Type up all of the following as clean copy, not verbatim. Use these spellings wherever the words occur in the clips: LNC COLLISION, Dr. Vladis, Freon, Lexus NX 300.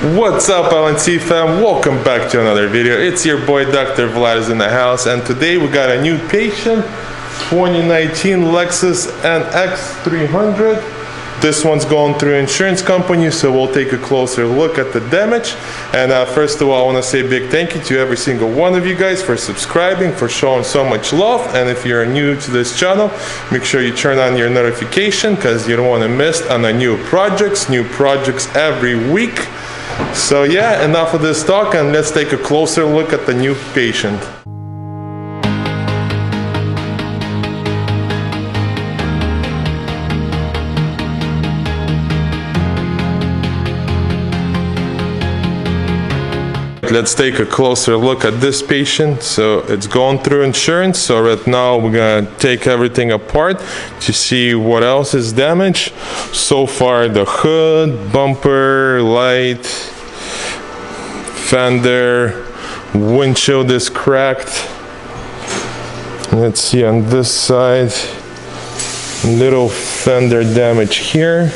What's up LNC fam, welcome back to another video. It's your boy Dr. Vladis in the house, and today we got a new patient, 2019 Lexus NX 300. This one's going through insurance company, so we'll take a closer look at the damage. And first of all, I want to say a big thank you to every single one of you guys for subscribing, for showing so much love. And if you're new to this channel, make sure you turn on your notification, because you don't want to miss on the new projects every week. So yeah, enough of this talk, and let's take a closer look at the new patient. Let's take a closer look at this patient. So it's going through insurance, so right now we're gonna take everything apart to see what else is damaged. So far the hood, bumper, light, fender, windshield is cracked. Let's see on this side, little fender damage here.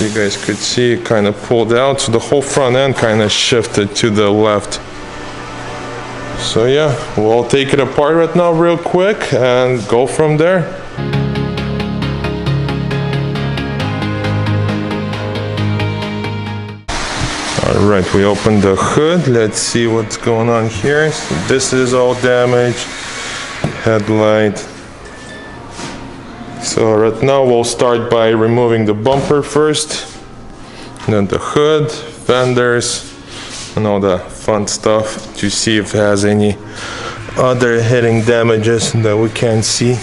You guys could see it kind of pulled out, so the whole front end kind of shifted to the left. So yeah, we'll take it apart right now real quick and go from there. All right, we opened the hood. Let's see what's going on here. So this is all damaged, headlight. So right now we'll start by removing the bumper first, then the hood, fenders, and all the fun stuff to see if it has any other hidden damages that we can't see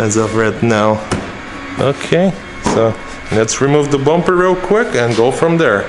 as of right now. Okay, so let's remove the bumper real quick and go from there.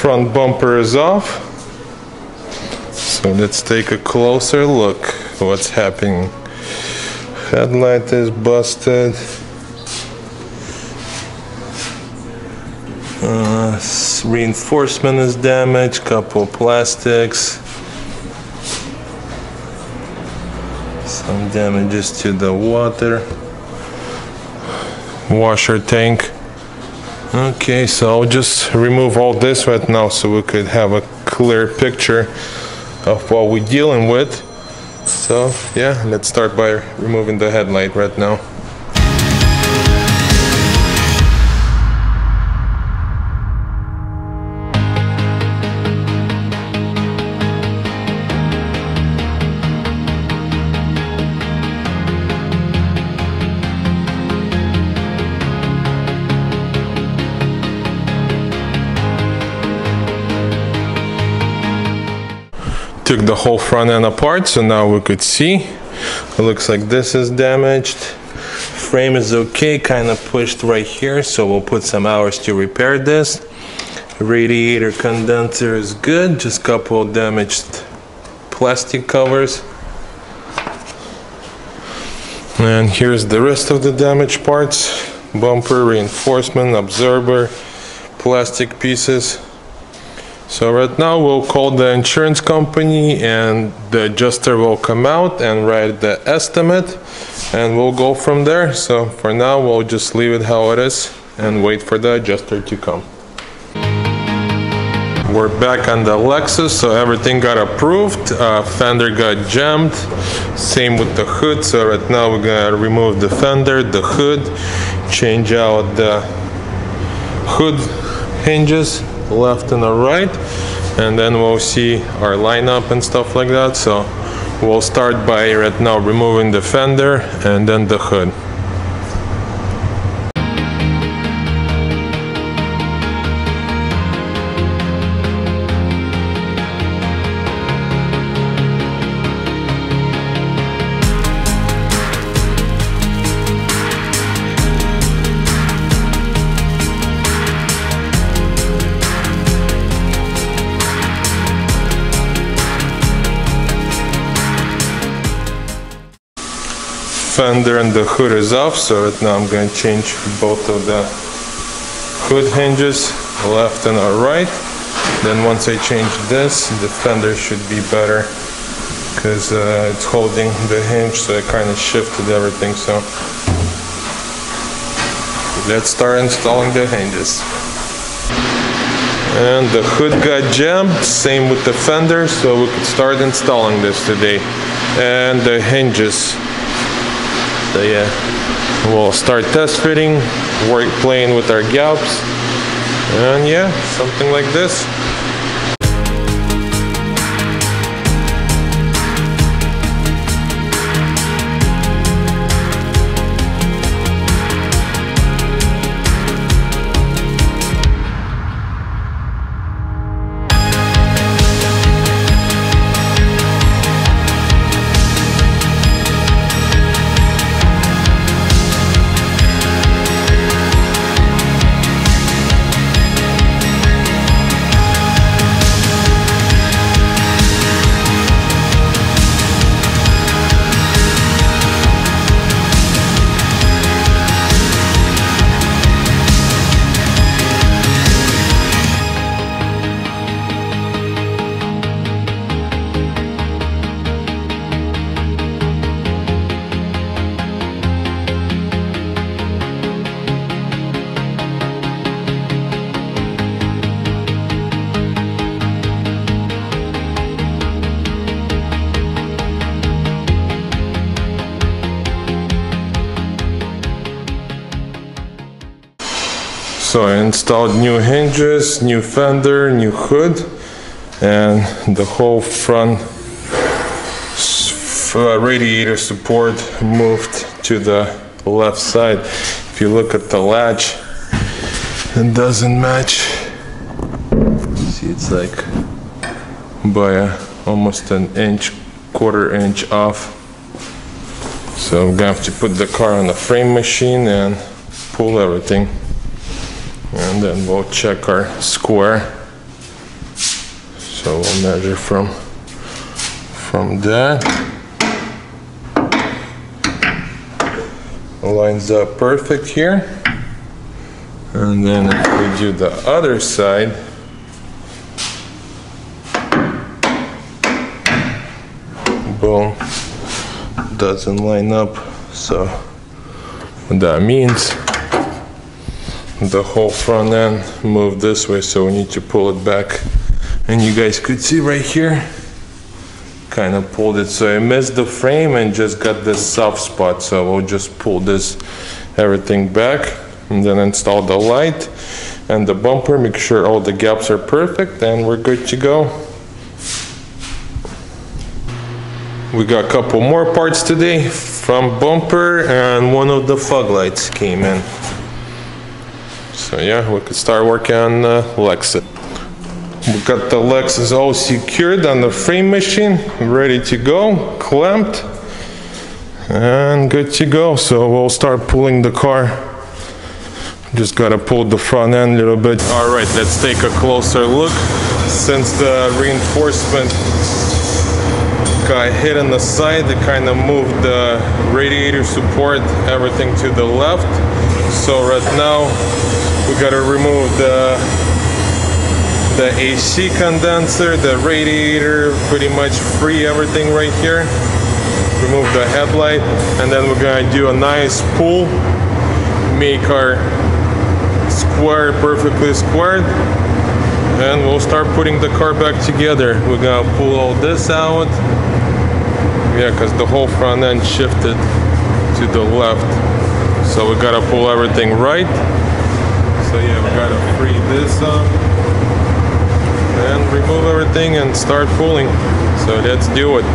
Front bumper is off, so let's take a closer look what's happening. Headlight is busted, reinforcement is damaged, couple plastics, some damages to the water washer tank. Okay, so I'll just remove all this right now so we could have a clear picture of what we're dealing with. So yeah, let's start by removing the headlight right now. Took the whole front end apart, so now we could see it looks like this is damaged. Frame is okay, kind of pushed right here, so we'll put some hours to repair this. Radiator condenser is good, just couple damaged plastic covers. And here's the rest of the damaged parts: bumper, reinforcement, absorber, plastic pieces. So right now we'll call the insurance company, and the adjuster will come out and write the estimate, and we'll go from there. So for now we'll just leave it how it is and wait for the adjuster to come. We're back on the Lexus, so everything got approved. Fender got jammed, same with the hood. So right now we're gonna remove the fender, the hood, change out the hood hinges left and the right, and then we'll see our lineup and stuff like that. So we'll start by right now removing the fender and then the hood. Fender and the hood is off, so right now I'm going to change both of the hood hinges, left and right. Then once I change this, the fender should be better because it's holding the hinge, so I kind of shifted everything. So let's start installing the hinges. And the hood got jammed, same with the fender, so we could start installing this today. And the hinges. So yeah, we'll start test fitting, work playing with our gaps, and yeah, something like this. So I installed new hinges, new fender, new hood, and the whole front radiator support moved to the left side. If you look at the latch, it doesn't match. See, it's like by almost an inch, quarter inch off. So I'm gonna have to put the car on the frame machine and pull everything. And then we'll check our square. So we'll measure from that. Lines up perfect here. And then if we do the other side, boom, doesn't line up. So what that means, the whole front end moved this way, so we need to pull it back. And you guys could see right here, kind of pulled it, so I missed the frame and just got this soft spot. So we'll just pull this everything back and then install the light and the bumper, make sure all the gaps are perfect, and we're good to go. We got a couple more parts today. Front bumper and one of the fog lights came in. So yeah, we could start working on Lexus. We got the Lexus all secured on the frame machine, ready to go, clamped, and good to go. So we'll start pulling the car. Just gotta pull the front end a little bit. All right, let's take a closer look. Since the reinforcement got hit on the side, it kind of moved the radiator support, everything to the left. So right now, we gotta remove the AC condenser, the radiator, pretty much free everything right here. Remove the headlight, and then we're gonna do a nice pull, make our square perfectly squared, and we'll start putting the car back together. We're gonna pull all this out, yeah, because the whole front end shifted to the left, so we gotta pull everything right. So yeah, we gotta free this up and remove everything and start pulling. So let's do it.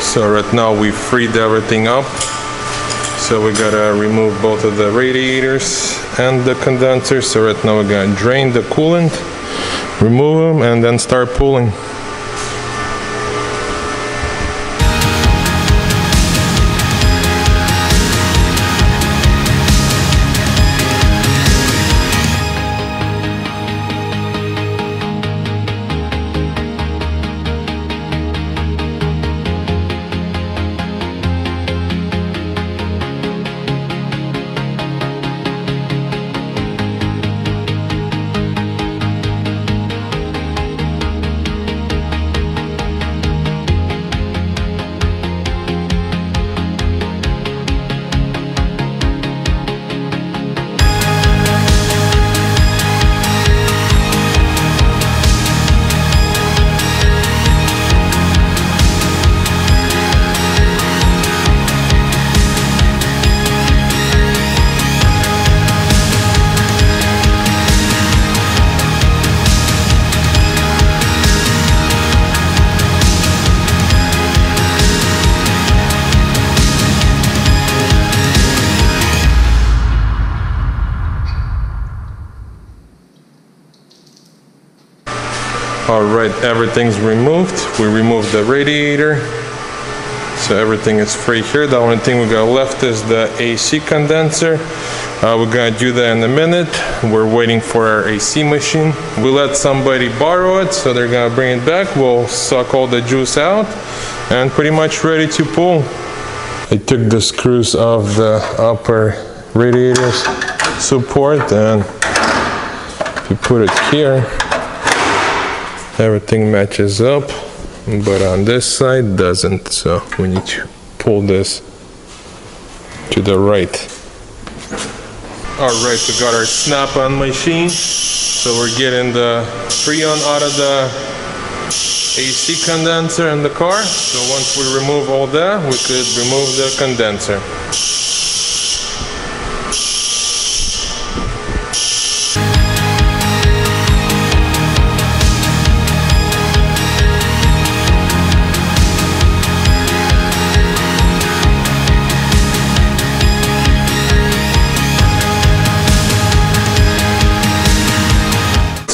So right now we freed everything up, so we gotta remove both of the radiators and the condenser. So right now we're gonna drain the coolant, remove them, and then start pulling. Alright, everything's removed. We removed the radiator, so everything is free here. The only thing we got left is the AC condenser. We're gonna do that in a minute. We're waiting for our AC machine. We let somebody borrow it, so they're gonna bring it back. We'll suck all the juice out and pretty much ready to pull. I took the screws off the upper radiator support, and if you put it here, everything matches up, but on this side doesn't, so we need to pull this to the right. Alright, we got our snap-on machine, so we're getting the Freon out of the AC condenser in the car. So once we remove all that, we could remove the condenser.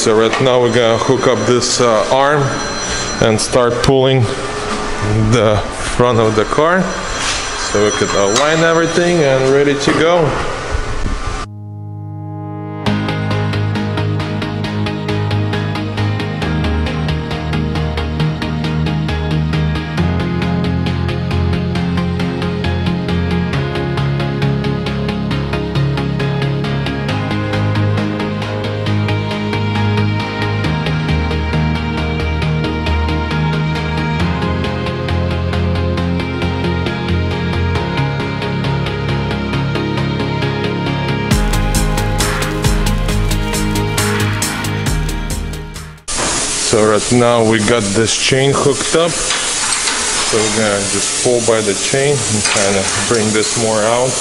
So right now we're gonna hook up this arm and start pulling the front of the car, so we could align everything and ready to go. So right now we got this chain hooked up, so we're gonna just pull by the chain and kind of bring this more out.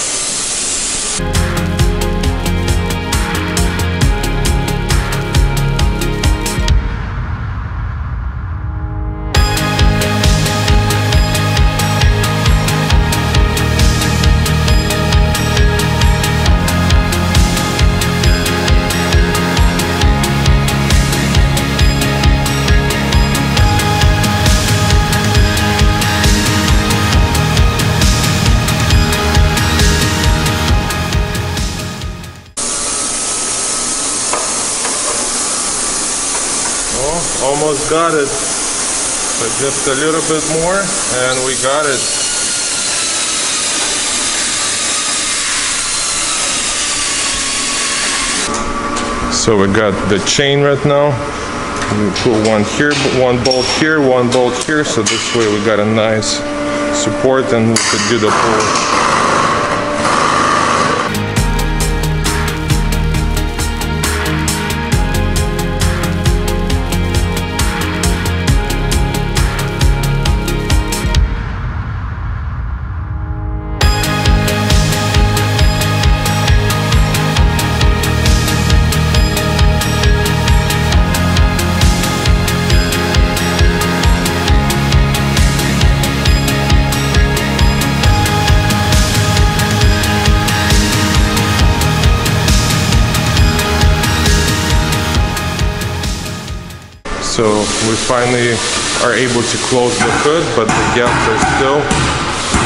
Almost got it, but just a little bit more and we got it. So we got the chain right now, We put one bolt here, so this way we got a nice support and we could do the pull. So we finally are able to close the hood, but the gaps are still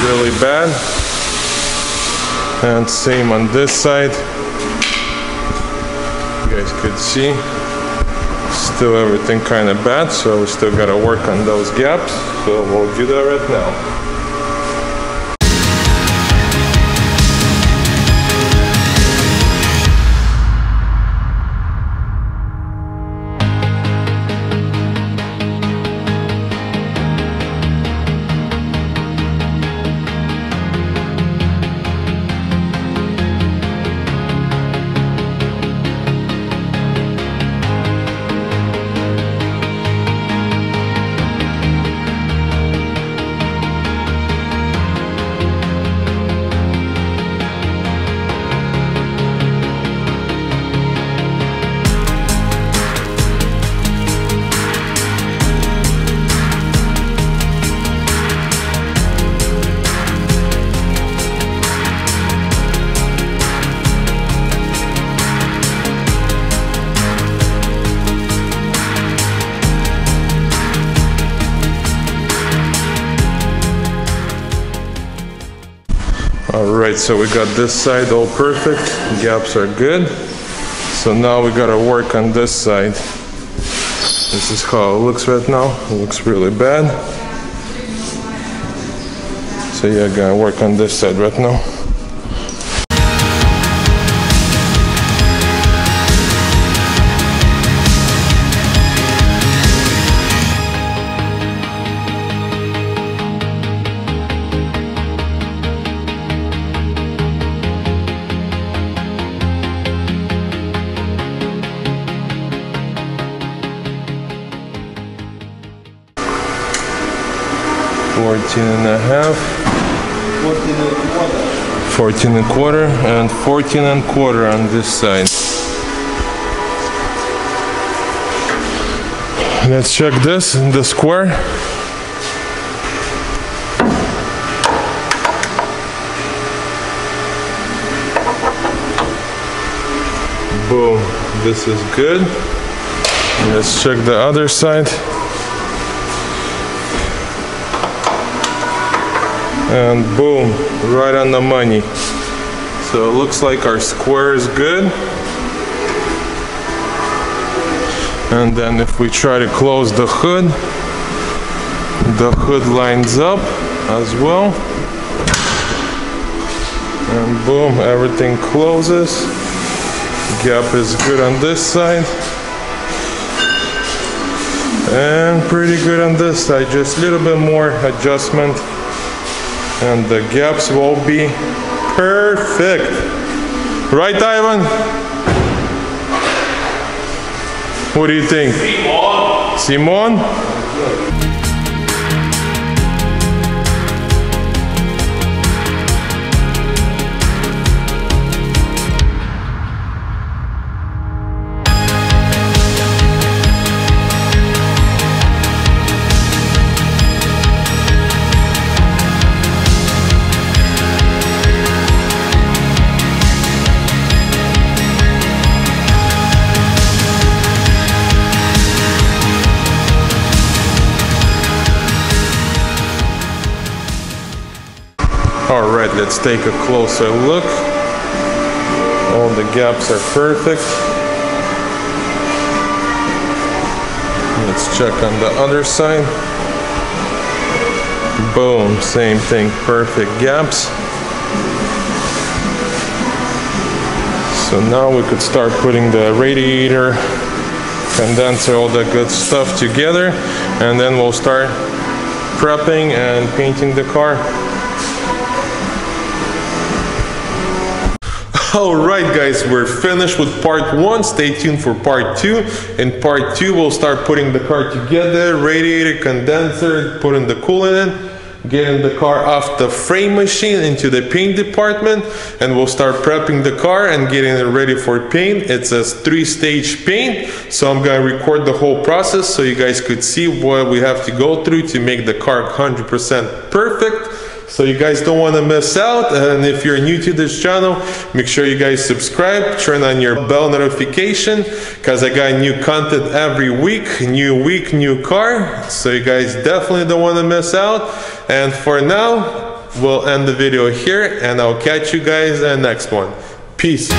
really bad. And same on this side. You guys could see, still everything kind of bad, so we still gotta work on those gaps. So we'll do that right now. Alright, so we got this side all perfect, gaps are good. So now we gotta work on this side. This is how it looks right now, it looks really bad. So yeah, gotta work on this side right now. And 14 1/4 on this side. Let's check this in the square. Boom, this is good. Let's check the other side. And boom, right on the money. So it looks like our square is good. And then if we try to close the hood lines up as well. And boom, everything closes. Gap is good on this side. And pretty good on this side, just a little bit more adjustment. And the gaps will be perfect. Right, Ivan? What do you think? Simon? Simon? Alright, let's take a closer look. All the gaps are perfect. Let's check on the other side. Boom, same thing, perfect gaps. So now we could start putting the radiator condense all the good stuff together, and then we'll start prepping and painting the car. Alright guys, we're finished with part 1, stay tuned for part 2. In part 2 we'll start putting the car together, radiator, condenser, putting the coolant in, getting the car off the frame machine into the paint department, and we'll start prepping the car and getting it ready for paint. It's a 3-stage paint, so I'm going to record the whole process so you guys could see what we have to go through to make the car 100% perfect. So you guys don't want to miss out, and if you're new to this channel, make sure you guys subscribe, turn on your bell notification, because I got new content every week, new car, so you guys definitely don't want to miss out. And for now, we'll end the video here, and I'll catch you guys in the next one. Peace.